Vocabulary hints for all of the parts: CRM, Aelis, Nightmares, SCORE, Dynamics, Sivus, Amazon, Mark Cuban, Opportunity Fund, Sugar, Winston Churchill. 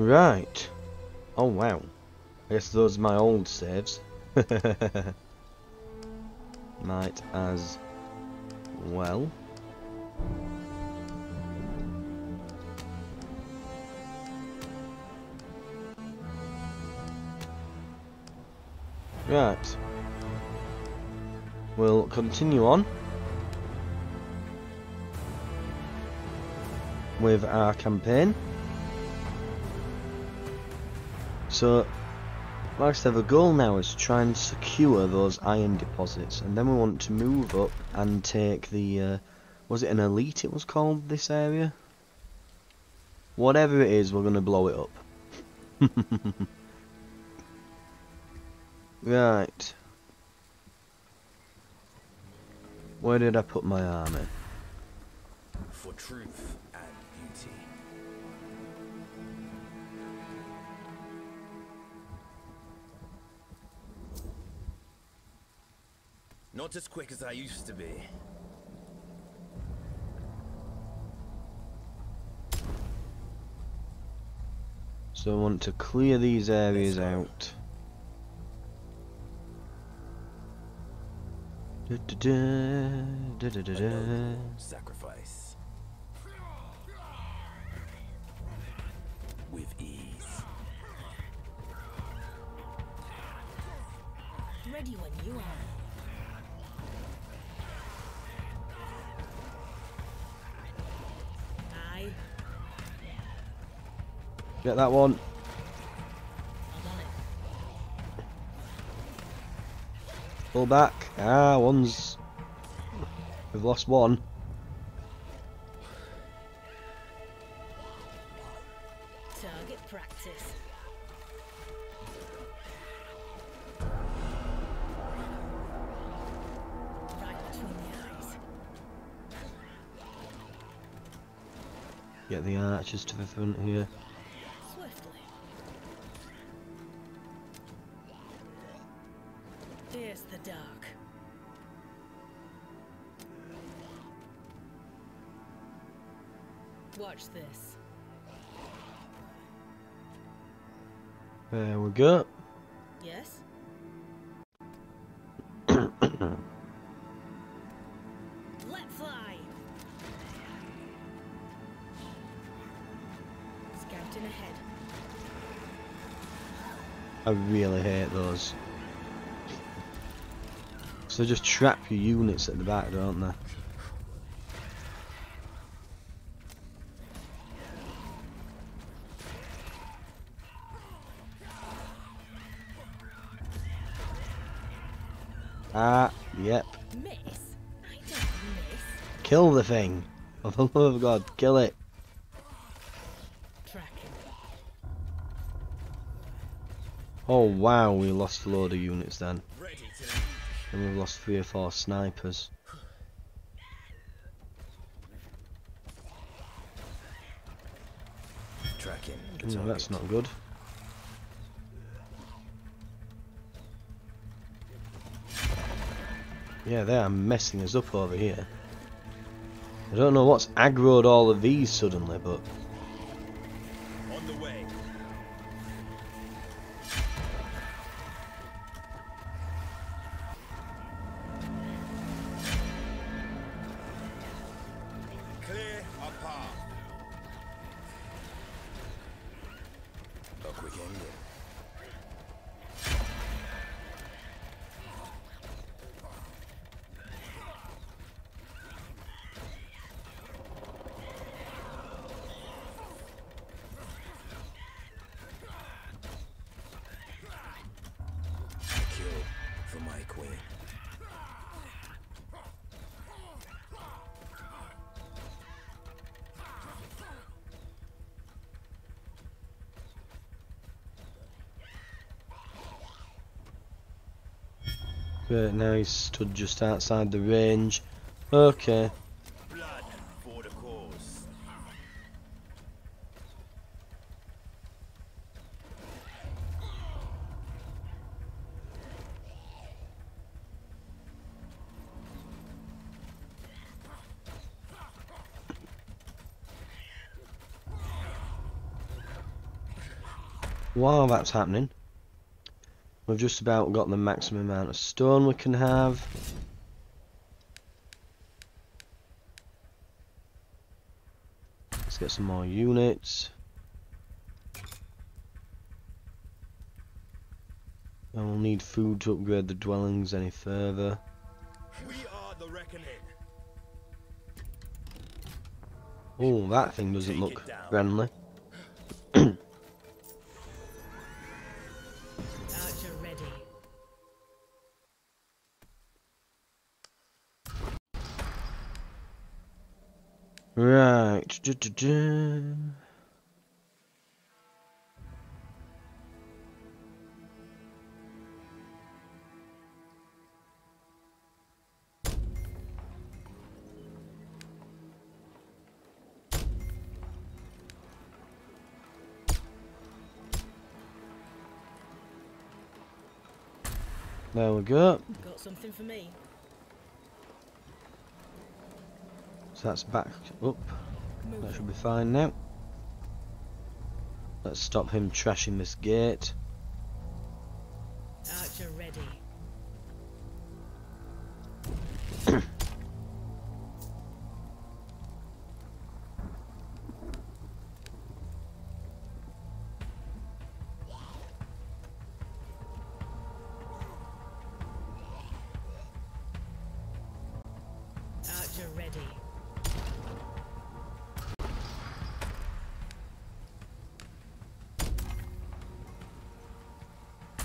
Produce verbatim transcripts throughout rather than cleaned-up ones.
Right. Oh wow. I guess those are my old saves. Might as well. Right. We'll continue on with our campaign. So, like I said, the goal now is to try and secure those iron deposits, and then we want to move up and take the, uh, was it an elite it was called, this area? Whatever it is, we're going to blow it up. Right. Where did I put my army? For truth and beauty. Not as quick as I used to be. So I want to clear these areas out. Da, da, da, da, da, da. Sacrifice with ease. Ready when you are. I get that one. Pull back. Ah, one's... We've lost one. Target practice. Right between the eyes. Get the archers to the front here. Watch this. There we go. Yes. Let fly. Scouting ahead. I really hate those. So they just trap your units at the back, don't they? Ah, yep. Miss. I don't miss. Kill the thing. For the love of God, kill it. Tracking. Oh wow, we lost a load of units then. And we've lost three or four snipers. Tracking. No, that's not good. Yeah, they are messing us up over here. I don't know what's aggroed all of these suddenly, but... On the way. Clear a path. A quick ending. Right, now he's stood just outside the range. Okay. Blood for the cause. while that's happening, we've just about got the maximum amount of stone we can have. Let's get some more units. And we'll need food to upgrade the dwellings any further. We are the reckoning. Oh, that thing doesn't Take look friendly. Right. Du -du -du. There we go. Got something for me. So that's back up. Move. That should be fine now. Let's stop him trashing this gate. Archer ready.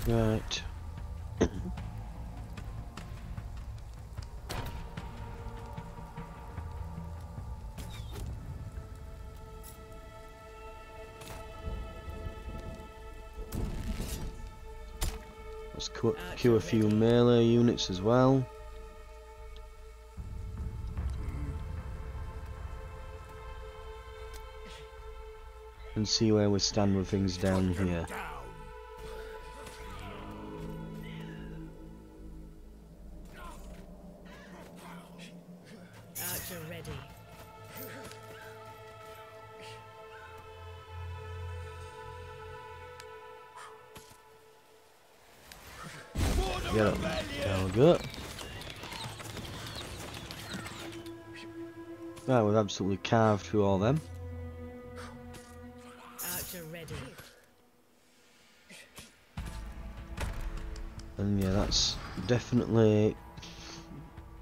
Right. Let's queue a few melee units as well. And see where we stand with things down here. Get up. There we go. Right, we've absolutely carved through all them. Ready. And yeah, that's definitely.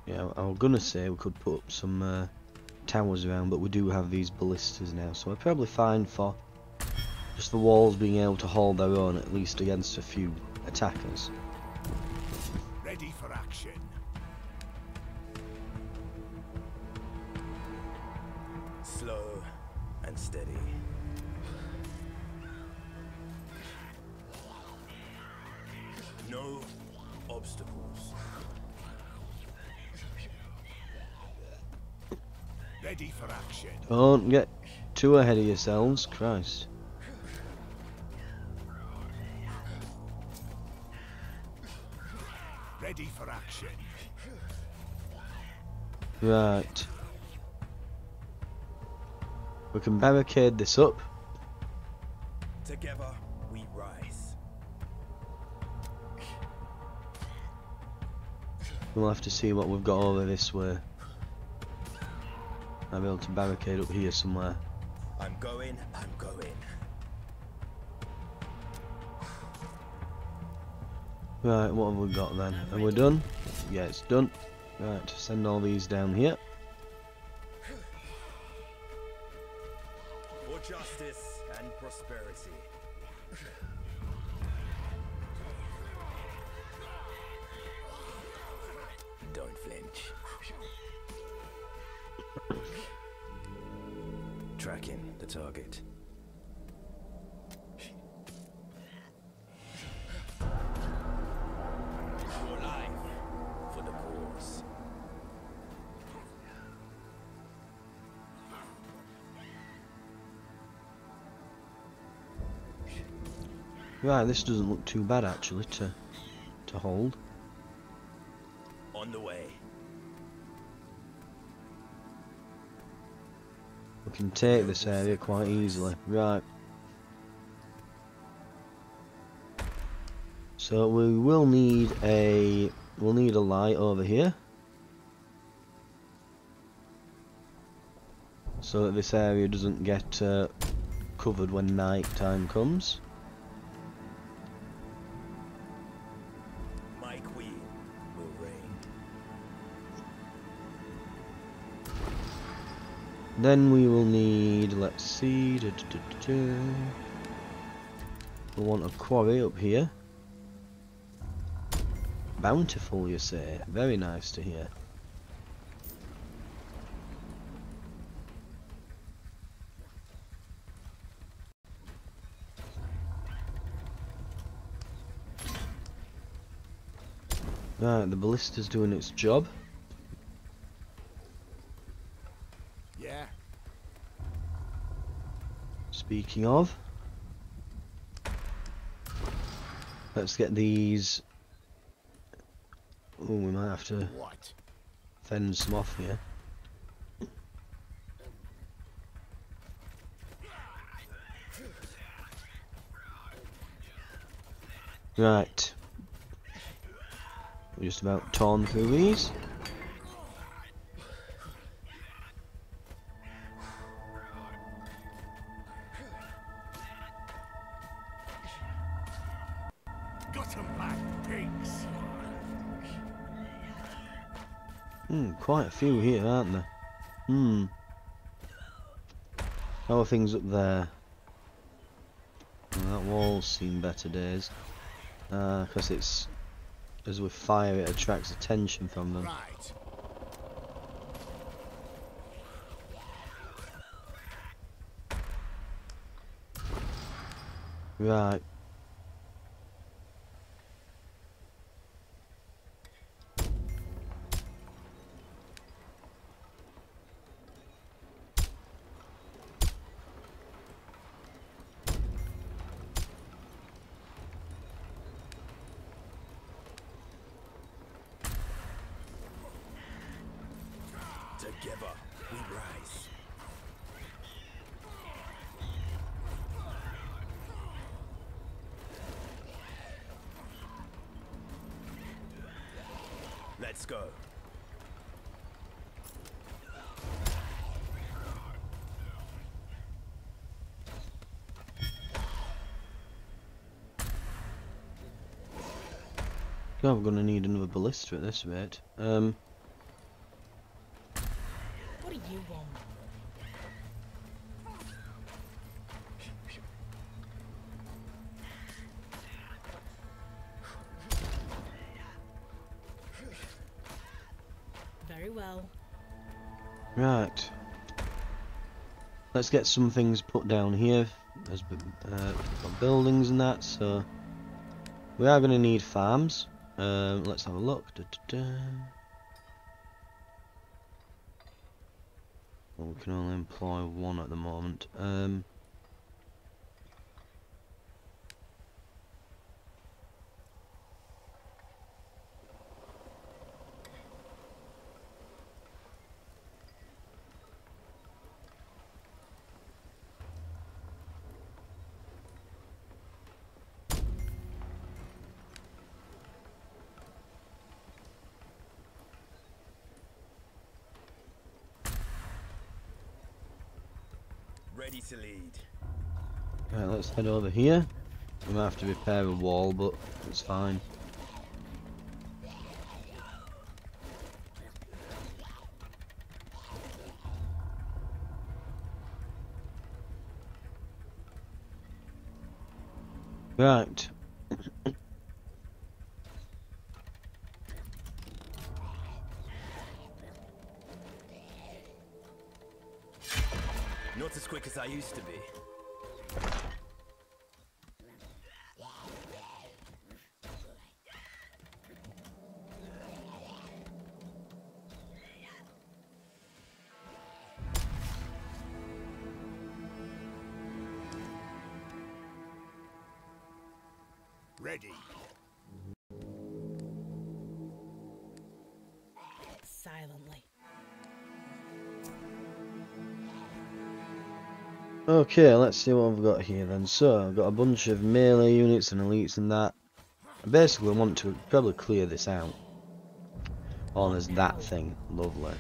Yeah, I was gonna say we could put up some uh, towers around, but we do have these ballistas now, so we're probably fine for just the walls being able to hold their own, at least against a few attackers. Ready for action. Slow and steady. No obstacles. Ready for action. Don't get too ahead of yourselves, Christ. Ready for action. Right. We can barricade this up. Together we rise. We'll have to see what we've got over this way. I'll be able to barricade up here somewhere. I'm going, I'm going. Right, what have we got then? Are we done? Yeah, it's done. Right, send all these down here. For justice and prosperity. Don't flinch. Tracking the target. Right, this doesn't look too bad actually to to hold. On the way. We can take this area quite easily. Right. So we will need a we'll need a light over here, so that this area doesn't get uh, covered when night time comes. Then we will need, let's see, da, da, da, da. We'll want a quarry up here. Bountiful, you say? Very nice to hear. Right, the ballista's doing its job. Speaking of, let's get these. Oh, we might have to fend some off here. Right, we're just about torn through these. Hmm, quite a few here, aren't there? Hmm. How are things up there? Well, that wall's seen better days. Uh, because it's... as we fire, it attracts attention from them. Right. Right. Together we rise. Let's go. God, I'm gonna need another ballista at this rate. Um. Very well. Right. Let's get some things put down here. There's been, uh, we've got buildings and that, so we are going to need farms. Um, let's have a look. Da, da, da. Well, we can only employ one at the moment. Um, Ready to lead. Right, let's head over here. We might have to repair a wall, but it's fine. Right. Not as quick as I used to be. Ready. Silently. Okay, let's see what we've got here then. So, I've got a bunch of melee units and elites and that. I basically want to probably clear this out. Oh, there's that thing. Lovely.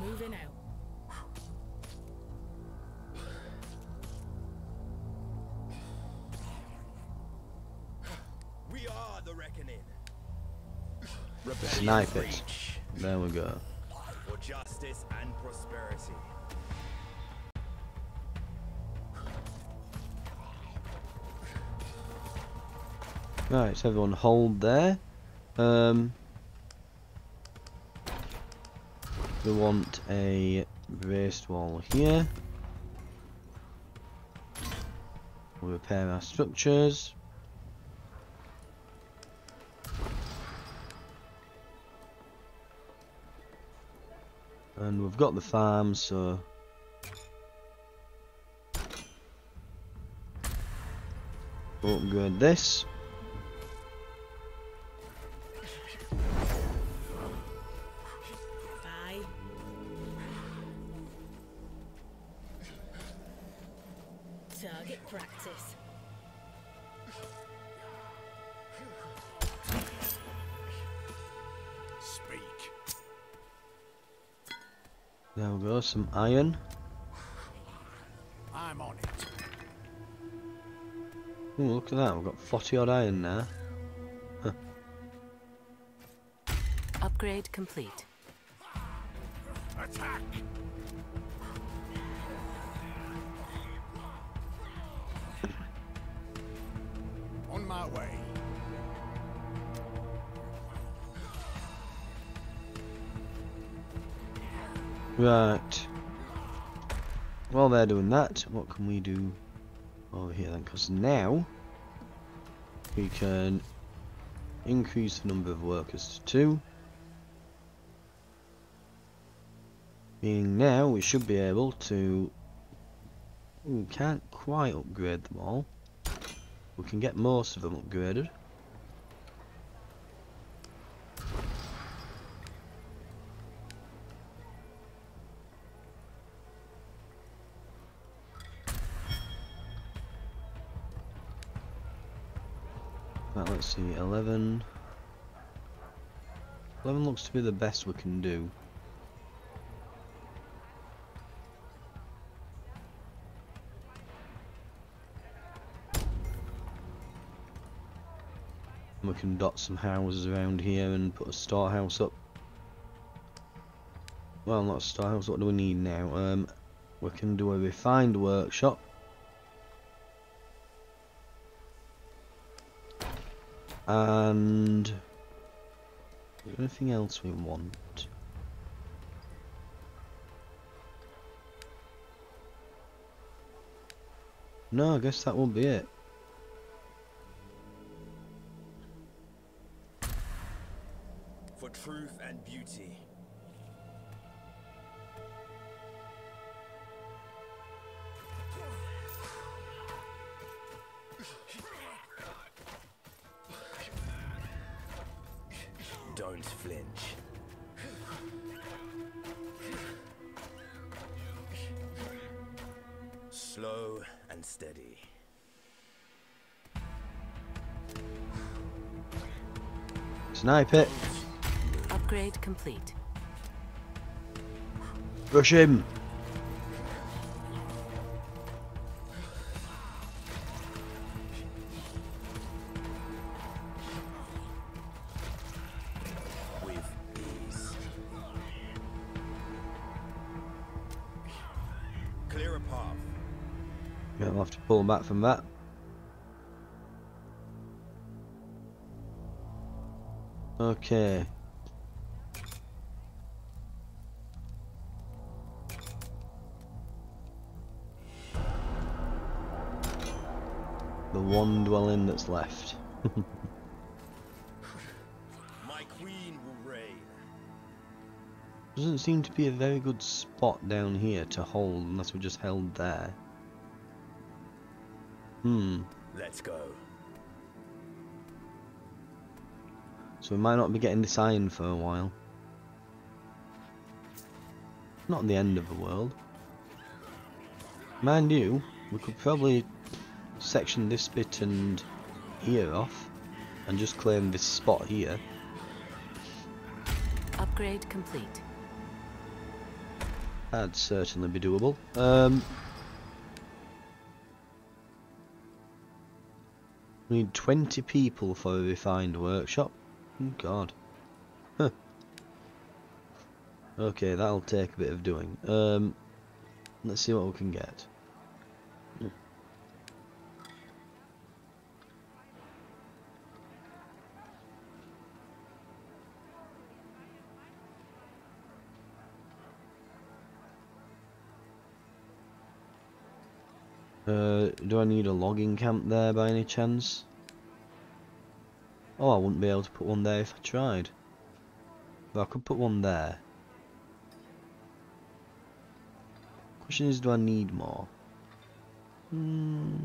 Moving out. We are the reckoning. Snipe it. There we go. For justice and prosperity. Right, so everyone hold there. Um, we want a raised wall here. We'll repair our structures. And we've got the farm, so... we'll upgrade this. There we go, some iron. I'm on it. Ooh, look at that, we've got forty odd iron now. Huh. Upgrade complete. Attack. On my way. Right. While they're doing that, what can we do over here then? Because now we can increase the number of workers to two. Meaning now we should be able to... we can't quite upgrade them all. We can get most of them upgraded. Right, let's see, eleven. eleven looks to be the best we can do. And we can dot some houses around here and put a storehouse up. Well, not a storehouse, what do we need now? Um, we can do a refined workshop. And is there anything else we want? No, I guess that will be it. For truth and beauty. Don't flinch. Slow and steady. Snipe it. Upgrade complete. Rush him. Yeah, I'll have to pull back from that. Okay. The one dwelling that's left. My queen will reign. Doesn't seem to be a very good spot down here to hold unless we just held there. Hmm. Let's go. So we might not be getting this iron for a while. Not the end of the world. Mind you, we could probably section this bit and here off and just claim this spot here. Upgrade complete. That'd certainly be doable. Um, we need twenty people for a refined workshop. Oh god. Huh. Okay, that'll take a bit of doing. Um, let's see what we can get. Uh, do I need a logging camp there by any chance? Oh, I wouldn't be able to put one there if I tried. But I could put one there. Question is, do I need more? Hmm.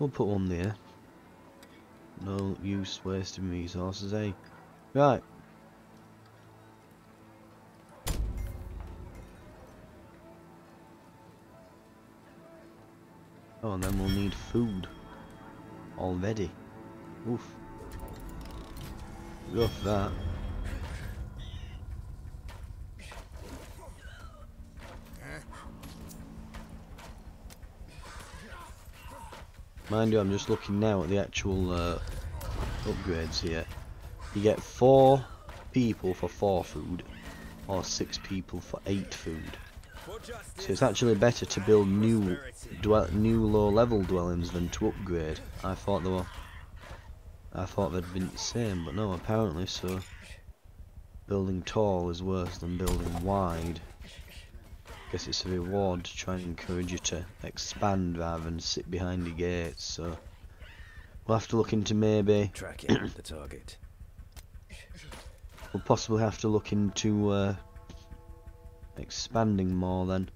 We'll put one there. No use wasting resources, eh? Right. Oh, and then we'll need food already. Oof. Rough that. Mind you, I'm just looking now at the actual uh, upgrades here. You get four people for four food, or six people for eight food. So it's actually better to build new dwell new low-level dwellings than to upgrade. I thought they were, I thought they'd been the same, but no, apparently so. Building tall is worse than building wide. Guess it's a reward to try and encourage you to expand rather than sit behind the gates. So we'll have to look into maybe tracking the target. We'll possibly have to look into. Uh, Expanding more then.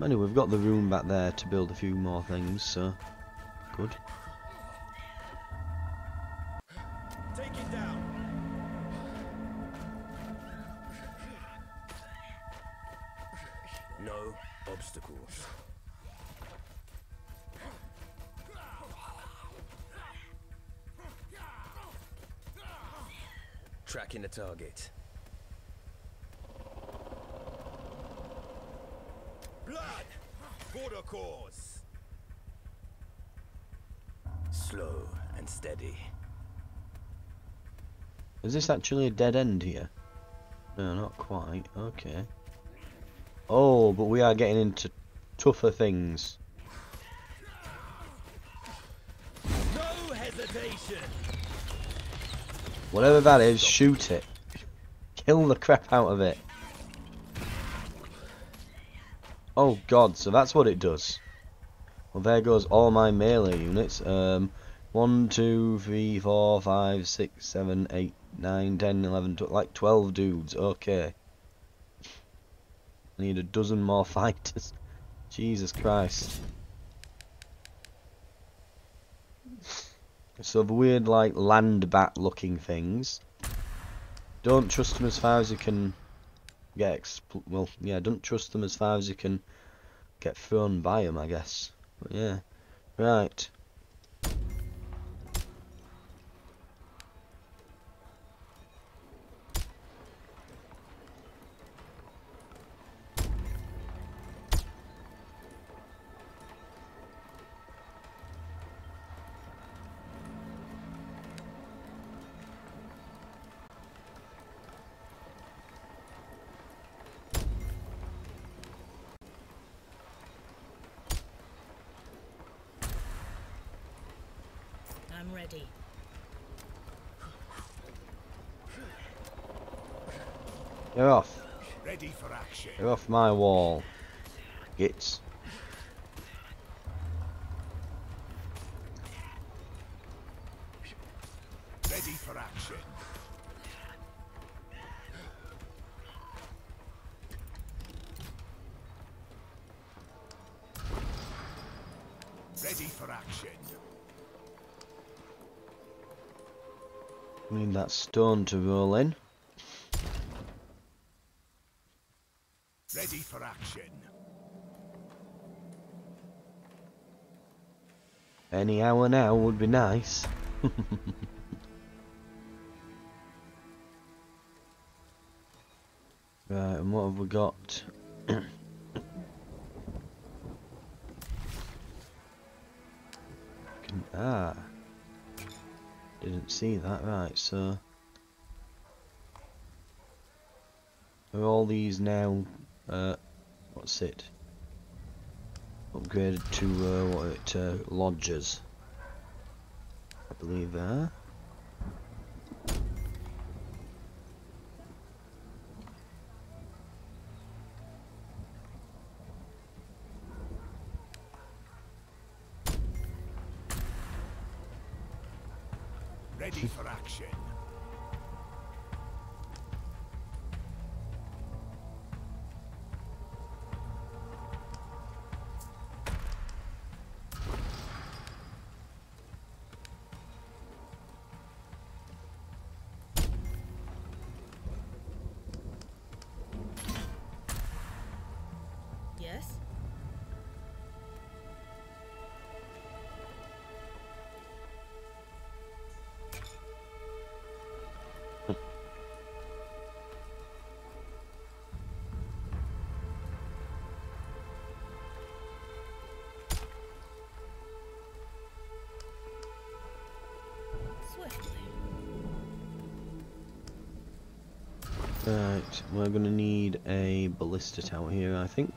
Anyway, we've got the room back there to build a few more things, so good. Take it down. No obstacles. Tracking the target. Blood for the cause. Slow and steady. Is this actually a dead end here? No, not quite. Okay. Oh, but we are getting into tougher things. No hesitation. Whatever that is, shoot it. Kill the crap out of it. Oh god, so that's what it does. Well, there goes all my melee units. Um, one, two, three, four, five, six, seven, eight, nine, ten, eleven, twelve, like twelve dudes, okay. I need a dozen more fighters. Jesus Christ. So the weird, like, land bat looking things. Don't trust them as far as you can... Get expl well, yeah, don't trust them as far as you can get thrown by them, I guess. But yeah, right. Ready. You're off. Ready for action. You're off my wall. Gits. Ready for action. Ready for action. Need that stone to roll in. for action. Any hour now would be nice. Right, and what have we got? Ah, didn't see that. Right, so are all these now uh, what's it upgraded to uh, what it uh, lodgers, I believe they are. Ready for action. Yes. Right, we're gonna need a ballista tower here, I think.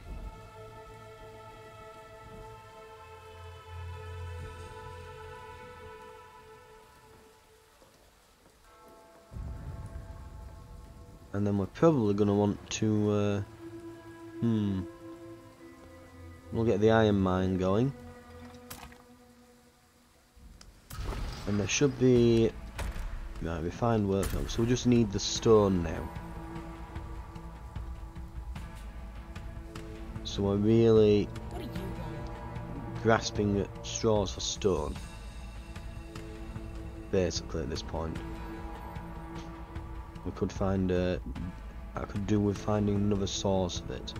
And then we're probably gonna want to, uh, hmm, we'll get the iron mine going. And there should be, right, refined workshop, so we just need the stone now. So we're really grasping at straws for stone, basically, at this point. We could find a, I could do with finding another source of it.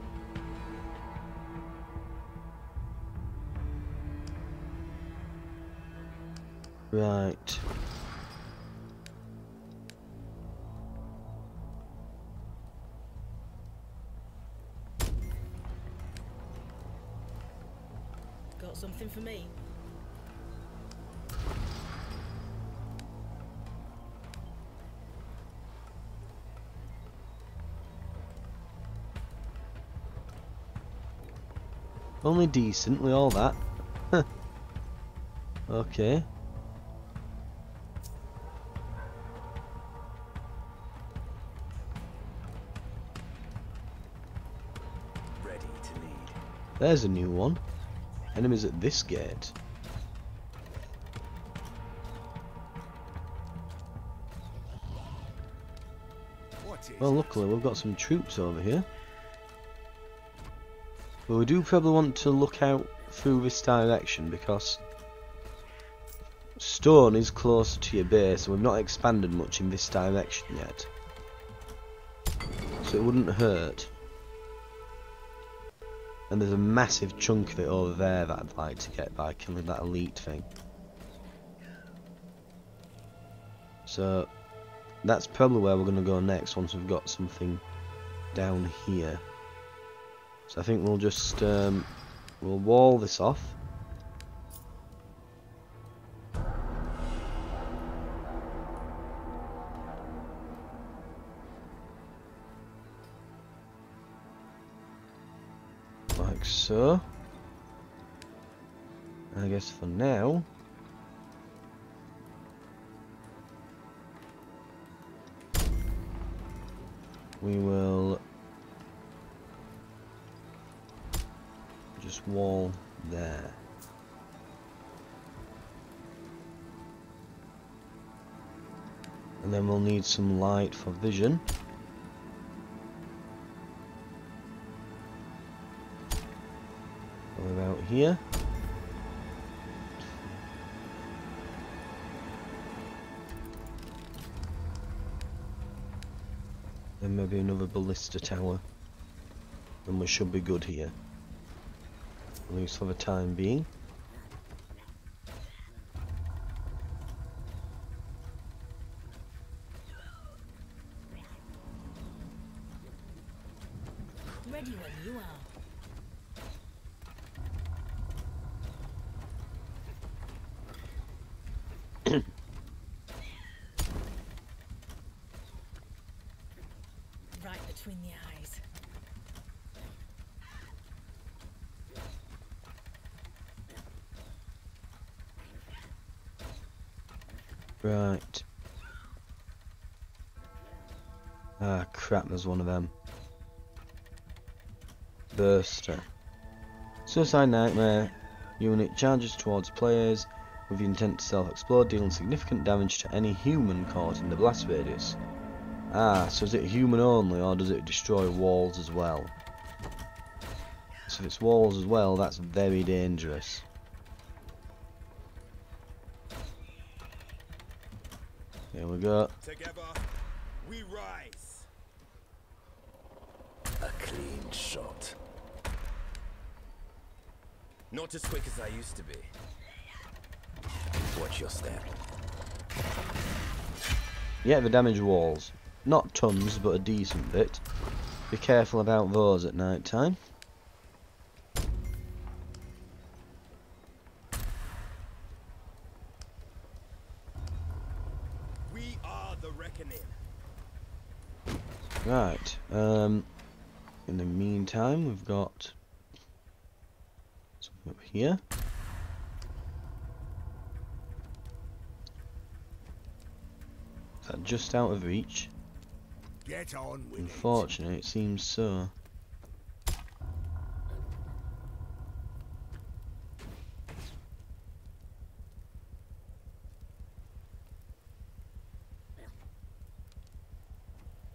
Right. Something for me. Only decently, all that. Okay. Ready to lead. There's a new one. Enemies at this gate. Well, luckily we've got some troops over here. But we do probably want to look out through this direction because stone is closer to your base and we've not expanded much in this direction yet. So it wouldn't hurt. And there's a massive chunk of it over there that I'd like to get by killing that elite thing. So that's probably where we're going to go next once we've got something down here. So I think we'll just um, we'll wall this off. Like so. I guess for now we will just wall there. And then we'll need some light for vision. About here. Then maybe another ballista tower. then we should be good here, at least for the time being. Ready when you are. Right between the eyes. Right. Ah, crap, there's one of them. Burster. Suicide Nightmare unit charges towards players with the intent to self-explode, dealing significant damage to any human caught in the blast radius. Ah, so is it human only, or does it destroy walls as well? So if it's walls as well, that's very dangerous. Here we go. Together, we rise. A clean shot. Not as quick as I used to be. Watch your step. Yeah, the damage walls. Not tons, but a decent bit. Be careful about those at night time. We are the reckoning. Right. Um. In the meantime, we've got something up here. Is that just out of reach? Get on with Unfortunately, it. it seems so.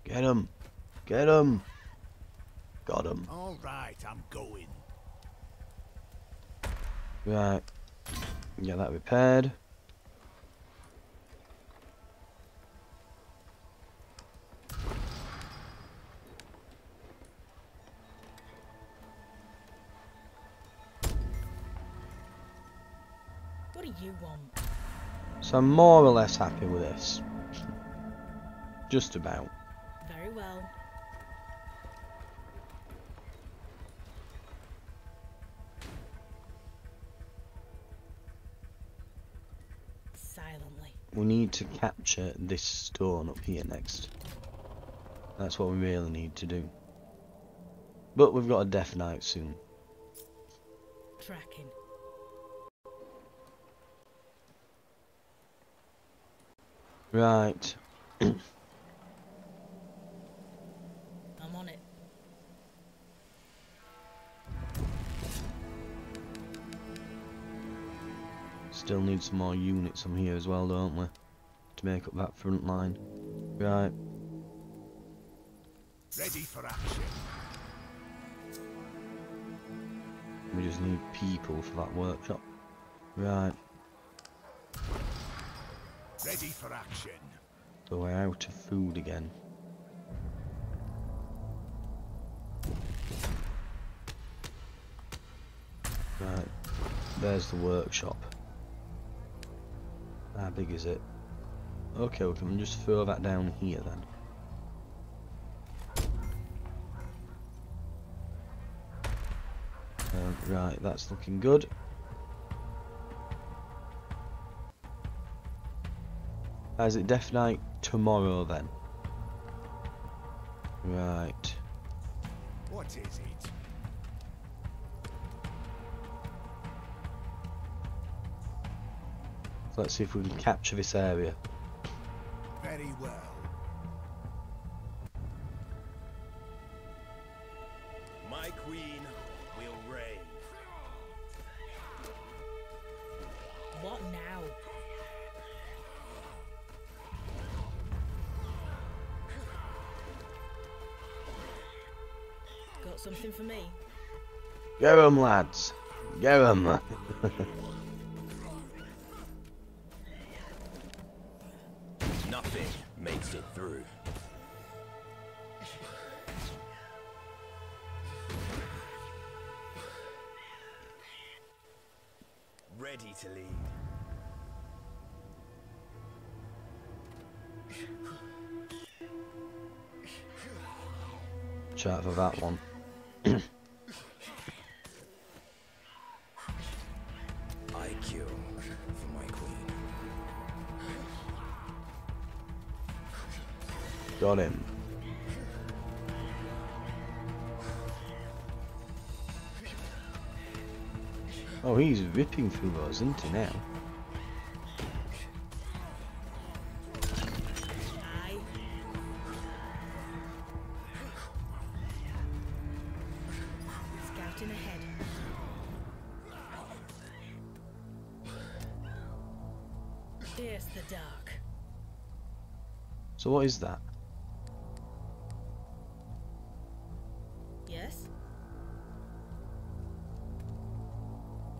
Get him! Get him! Got him. All right, I'm going. Right. Get that repaired. What do you want? So I'm more or less happy with this. Just about. Very well. We need to capture this stone up here next. That's what we really need to do. But we've got a death knight soon. Tracking. Right. I'm on it. Still need some more units on here as well, don't we? To make up that front line. Right. Ready for action. We just need people for that workshop. Right. Ready for action. So we're out of food again. Right. There's the workshop. How big is it? Okay, we can just throw that down here then. Um, right, that's looking good. Is it Death Knight tomorrow then? Right. What is it? Let's see if we can capture this area. Very well. My queen will reign. What now? Got something for me? Get 'em, lads. Get 'em. Nothing makes it through. ready to lead. Chat for that one. Got him. Oh, he's ripping through us, isn't he now? Here's the dark. So what is that?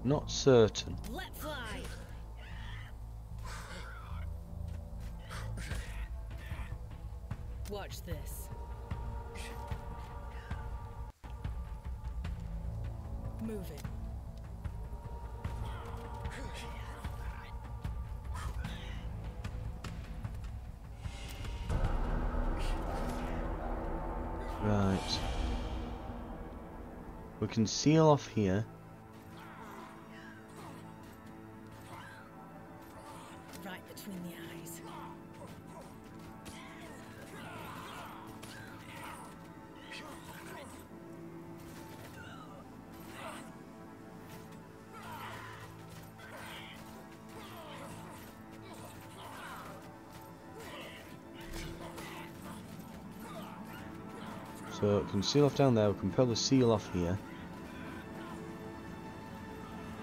Not certain. Let fly. Watch this. Move it. Right. We can seal off here. So we can seal off down there, we can pull the seal off here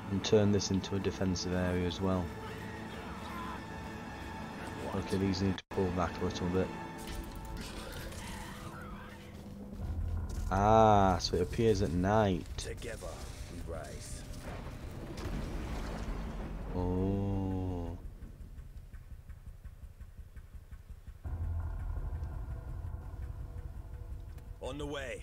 and turn this into a defensive area as well. Okay, these need to pull back a little bit. Ah, so it appears at night. Together we rise. Oh. On the way.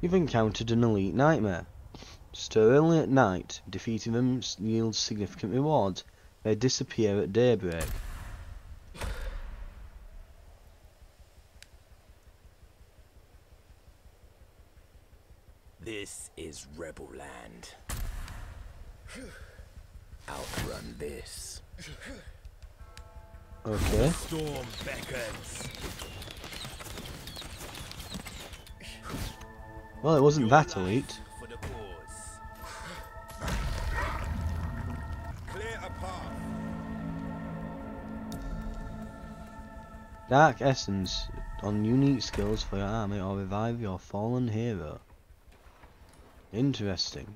You've encountered an elite nightmare. Stir only at night, defeating them yields significant rewards. They disappear at daybreak. This is rebel land. Outrun this. Okay. Storm beckons. Well, it wasn't that elite. Dark Essence on unique skills for your army or revive your fallen hero. Interesting.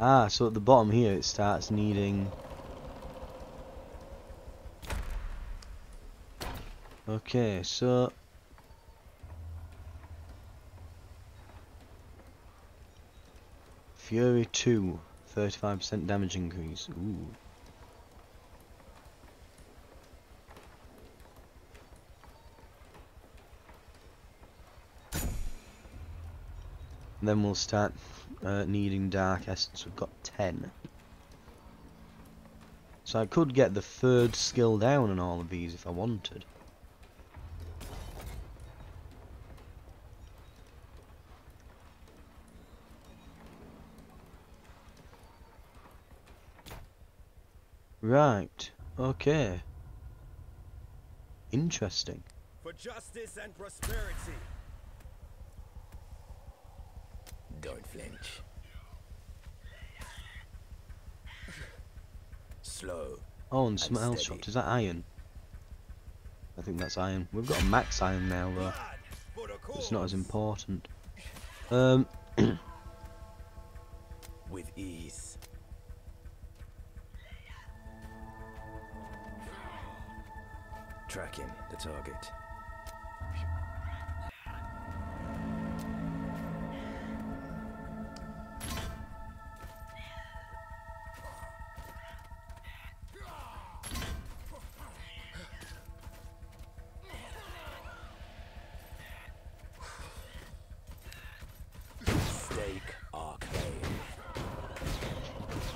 Ah, so at the bottom here it starts needing... Okay, so... Fury two. thirty-five percent damage increase. Ooh. And then we'll start uh, needing Dark Essence. We've got ten. So I could get the third skill down on all of these if I wanted. Right, okay. Interesting. For justice and prosperity. Don't flinch. Slow. Oh, and some else shot. Is that iron? I think that's iron. We've got a max iron now though. It's not as important. Um with ease. Tracking the target.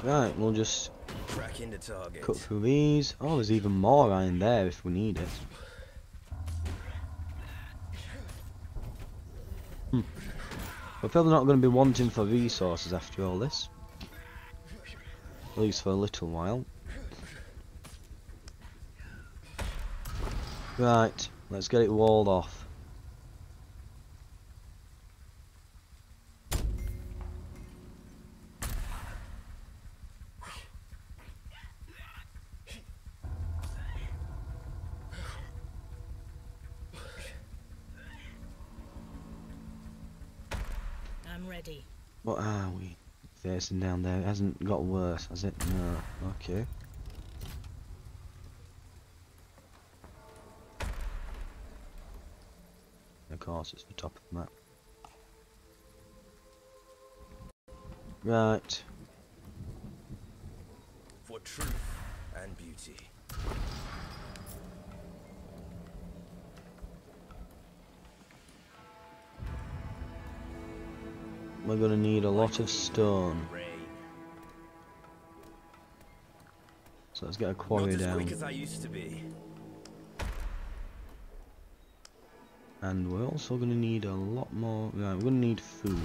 Right, we'll just crack into target. Cut through these. Oh, there's even more iron there if we need it. Hmm. We're probably not going to be wanting for resources after all this. At least for a little while. Right, let's get it walled off. I'm ready. What are we facing down there? It hasn't got worse, has it? No. Okay. Of course, it's the top of the map. Right. For truth and beauty. We're going to need a lot of stone. So let's get a quarry down. Not as quick as I used to be. And we're also going to need a lot more. Right, we're going to need food.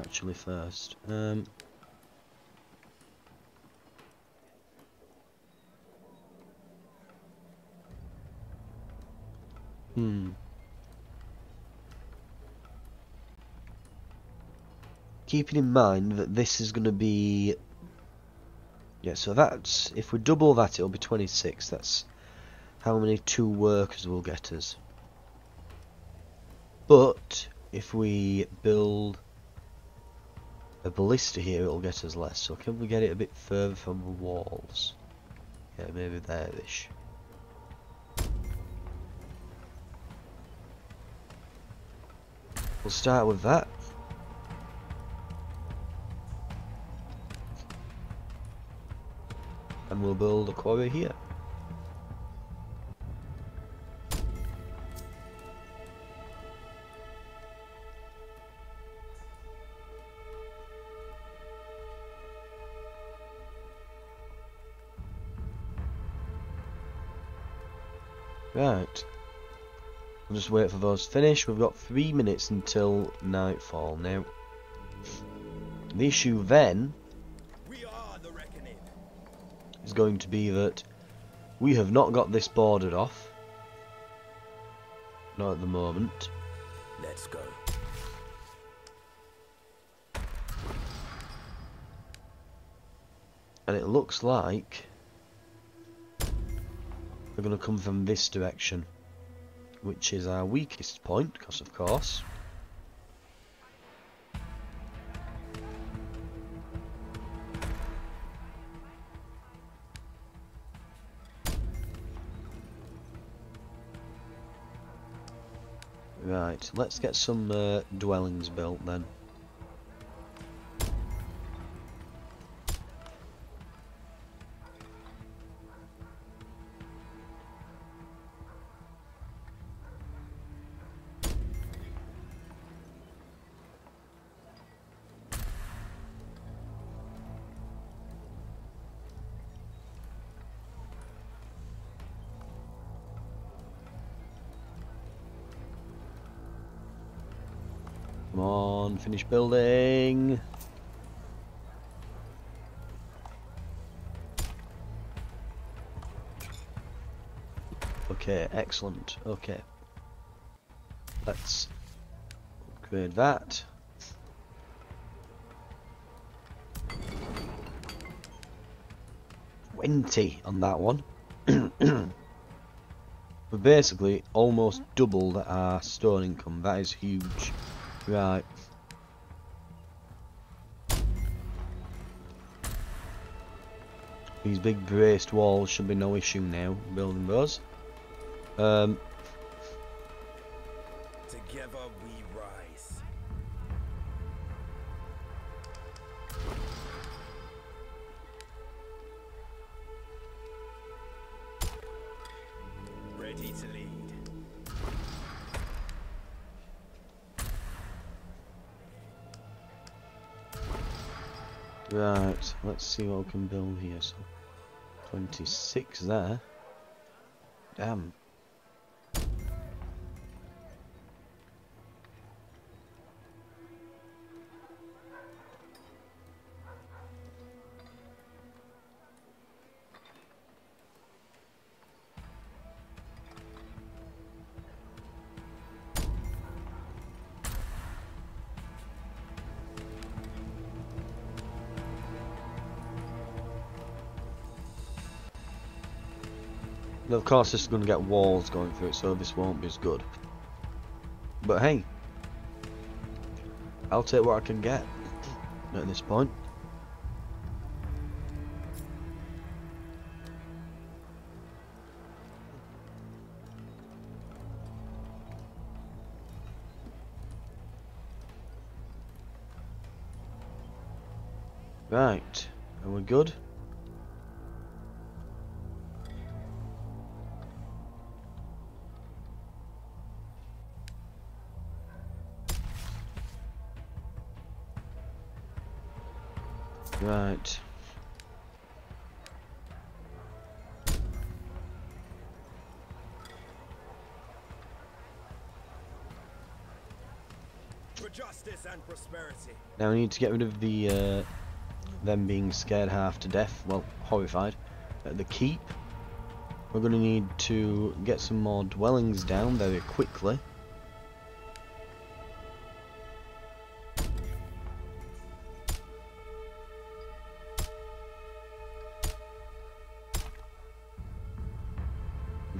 Actually, first. Um, hmm. Keeping in mind that this is going to be. Yeah, so that's. If we double that, it'll be twenty-six. That's how many two workers will get us. But if we build a ballista here, it'll get us less. So can we get it a bit further from the walls? Yeah, maybe there-ish. We'll start with that. And we'll build a quarry here. Right, we'll just wait for those to finish. We've got three minutes until nightfall. Now, the issue then we are the reckoning. Is going to be that we have not got this boarded off. Not at the moment. Let's go. And it looks like we're going to come from this direction, which is our weakest point, because of course. Right, let's get some uh, dwellings built then. Come on, finish building. Okay, excellent. Okay. Let's upgrade that. twenty on that one. We basically almost doubled our stone income. That is huge. Right. These big braced walls should be no issue now, building those. Um, Together we rise. Ready to lead. Right, let's see what we can build here. So twenty-six there. Damn. Now of course this is going to get walls going through it, so this won't be as good. But hey, I'll take what I can get at this point. Right, are we good? Right. For justice and prosperity. Now we need to get rid of the uh, them being scared half to death, well, horrified, at the keep. We're going to need to get some more dwellings down very quickly.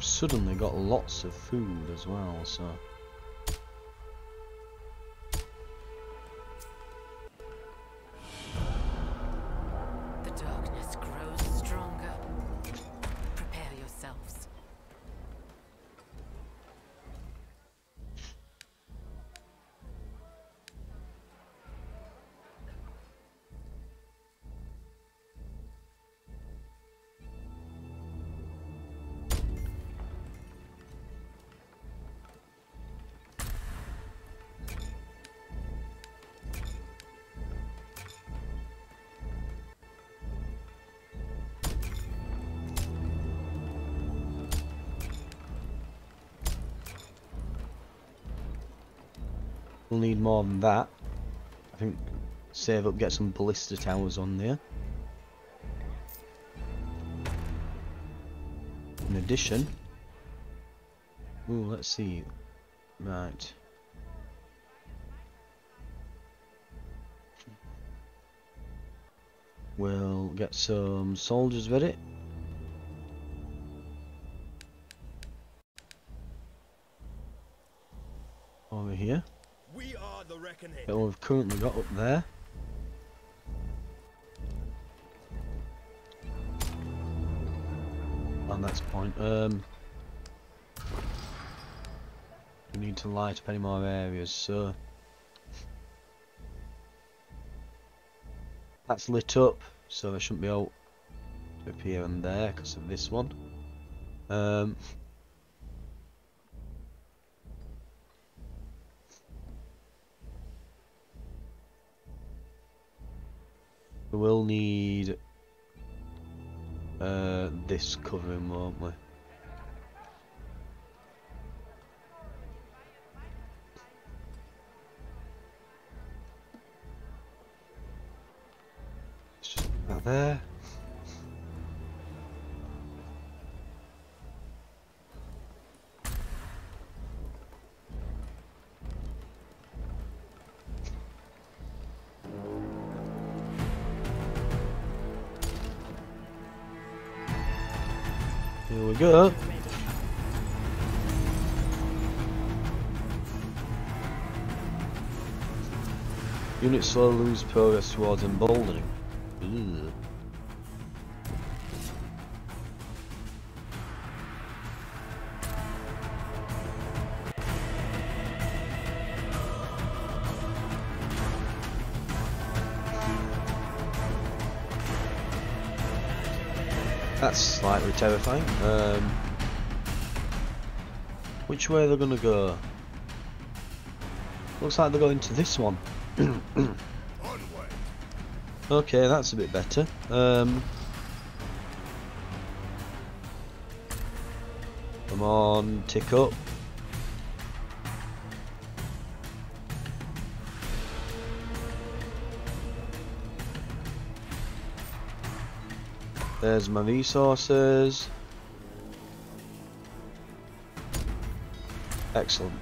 Suddenly got lots of food as well, so the darkness grows stronger. Prepare yourselves. We'll need more than that. I think save up, get some ballista towers on there. In addition, ooh, let's see. Right. We'll get some soldiers ready. Over here. That we've currently got up there. And that's the point. Um, we need to light up any more areas, so that's lit up, so there shouldn't be all up here and there because of this one. Um, We will need uh, this covering, won't we? It's just about there. Here we go. Units slowly lose progress towards emboldening. Ugh. That's slightly terrifying. Um, which way are they going to go? Looks like they're going to this one. Okay, that's a bit better. Um, come on, tick up. There's my resources. Excellent.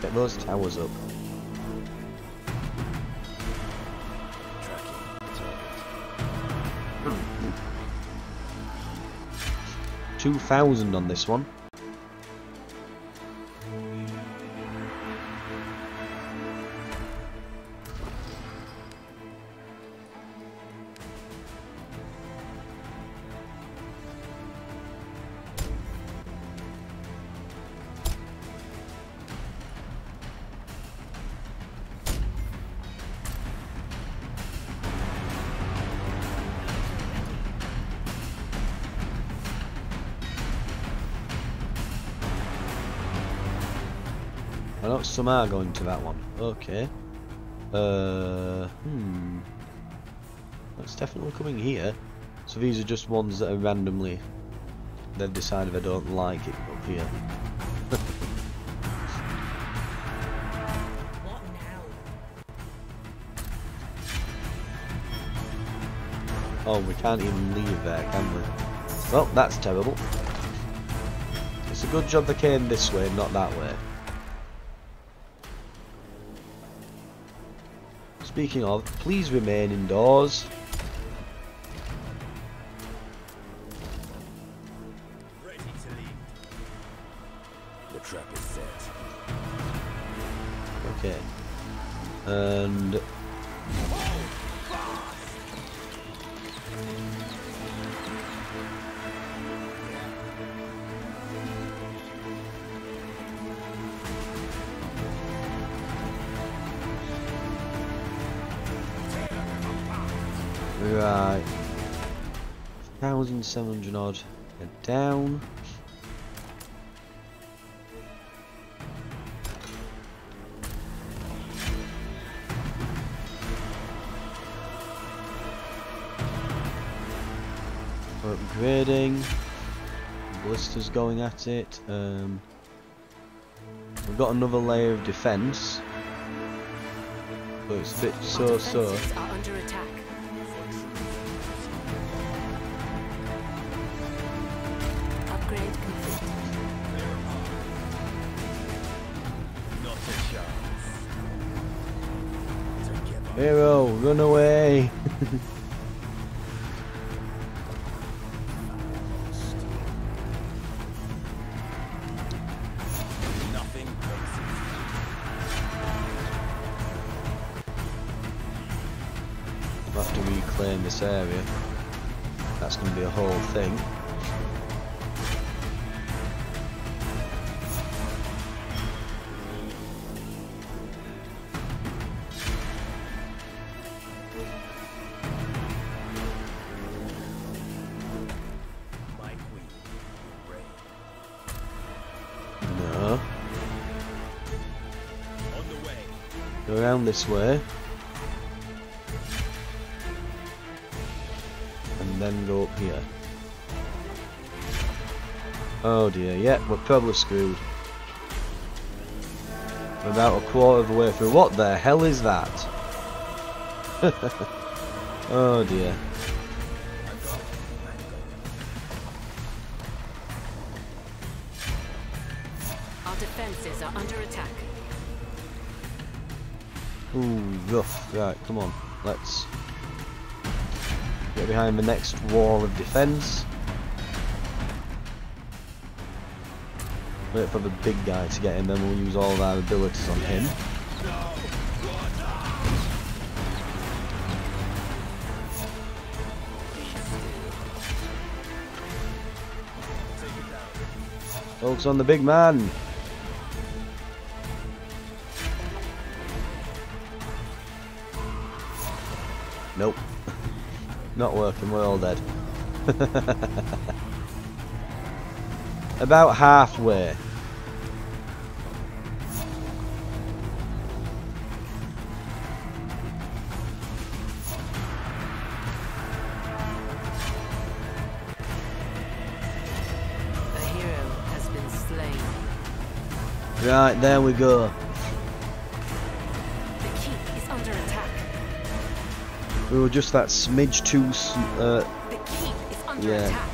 Get those towers up. two thousand on this one. I know some are going to that one. Okay. Uh, hmm. That's definitely coming here. So these are just ones that are randomly... They've decided they don't like it up here. What now? Oh, we can't even leave there, can we? Well, that's terrible. It's a good job they came this way, not that way. Speaking of, please remain indoors. Ready to leave. The trap is set. Okay. And right, one thousand seven hundred odd are down. We're upgrading. Blisters going at it. Um, we've got another layer of defence, but it's a bit so-so. Hero, run away! Nothing. We'll have to reclaim this area. That's going to be a whole thing. Go around this way and then go up here. Oh dear, yeah, we're probably screwed. We're about a quarter of the way through. What the hell is that? Oh dear. Our defenses are under attack. Ooh, rough. Right, come on. Let's get behind the next wall of defence. Wait for the big guy to get in, then we'll use all of our abilities on him. Focus on the big man! Nope. Not working, we're all dead. About halfway. Right, there we go. The keep is under attack. We were just that smidge too. Uh, the keep is under yeah. attack.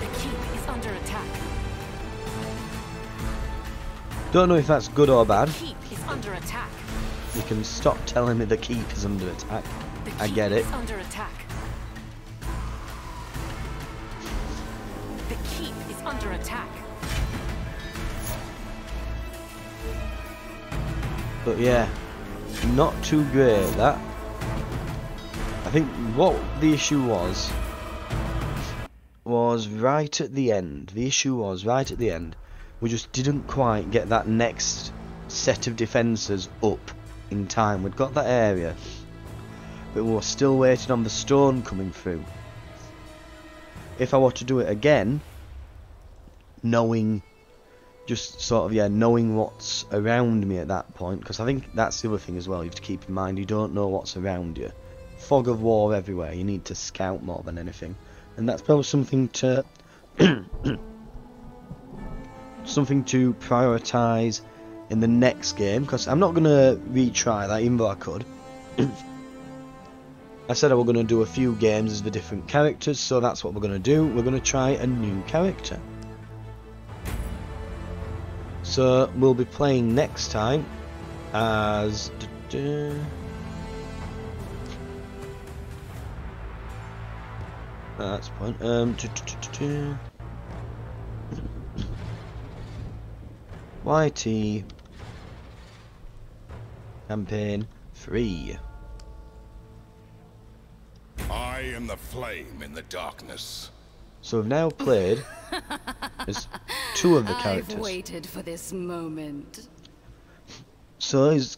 The keep is under attack. Don't know if that's good or bad. The keep is under attack. You can stop telling me the keep is under attack. The keep I get it. Is under attack. The keep is under attack. But yeah, not too great that. I think what the issue was was right at the end. The issue was right at the end. We just didn't quite get that next set of defences up in time. We'd got that area, but we were still waiting on the stone coming through. If I were to do it again, knowing, just sort of, yeah, knowing what's around me at that point, because I think that's the other thing as well you have to keep in mind, you don't know what's around you. Fog of war everywhere, you need to scout more than anything. And that's probably something to, something to prioritise in the next game, because I'm not going to retry that, even though I could. I said I was going to do a few games as the different characters, so that's what we're going to do. We're going to try a new character. So we'll be playing next time as... That's the point. Um, Y T Campaign three. I am the flame in the darkness. So we've now played as two of the characters. I've waited for this moment. So is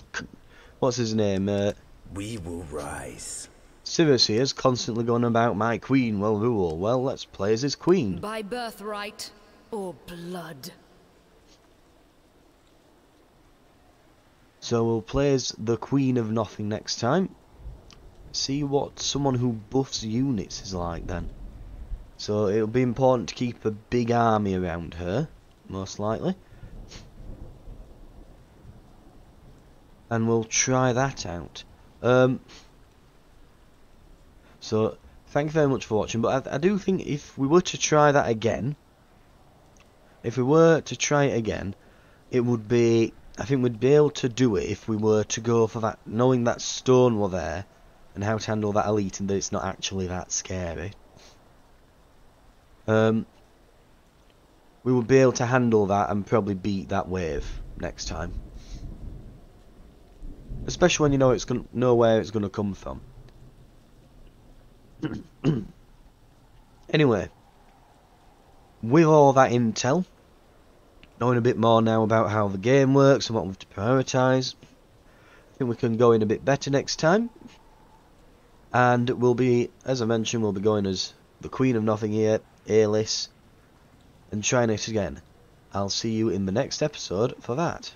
what's his name? Uh, we will rise. Sivus here is constantly going about my queen will rule. Well, let's play as his queen. By birthright or blood. So we'll play as the Queen of Nothing next time. See what someone who buffs units is like then. So it'll be important to keep a big army around her, most likely. And we'll try that out. Um, so thank you very much for watching, but I, I do think if we were to try that again, if we were to try it again, it would be, I think we'd be able to do it if we were to go for that, knowing that stone were there, and how to handle that elite, and that it's not actually that scary. Um, we will be able to handle that and probably beat that wave next time. Especially when you know it's gonna, know where it's going to come from. Anyway, with all that intel, knowing a bit more now about how the game works and what we have to prioritise, I think we can go in a bit better next time. And we'll be, as I mentioned, we'll be going as the Queen of Nothing here, Aelis, and trying it again. I'll see you in the next episode for that.